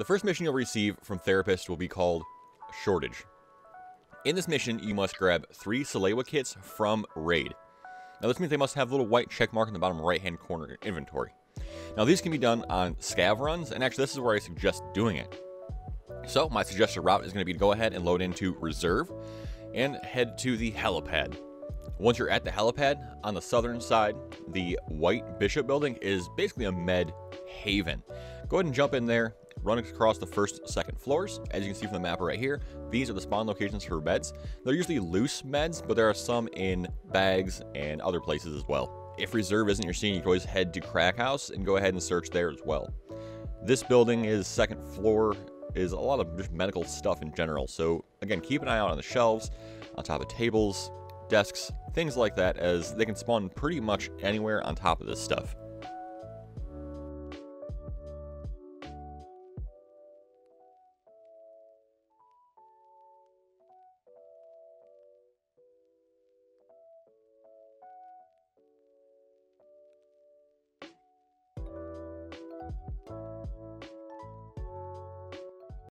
The first mission you'll receive from Therapist will be called Shortage. In this mission, you must grab 3 Salewa kits from Raid. Now this means they must have a little white check mark in the bottom right hand corner of your inventory. Now these can be done on Scav runs, and actually this is where I suggest doing it. So my suggested route is going to be to go ahead and load into Reserve and head to the Helipad. Once you're at the Helipad, on the southern side, the White Bishop building is basically a med haven. Go ahead and jump in there, run across the first, second floors. As you can see from the map right here, these are the spawn locations for beds. They're usually loose meds, but there are some in bags and other places as well. If Reserve isn't your scene, you can always head to Crack House and go ahead and search there as well. This building is second floor, is a lot of just medical stuff in general. So again, keep an eye out on the shelves, on top of tables, desks, things like that, as they can spawn pretty much anywhere on top of this stuff.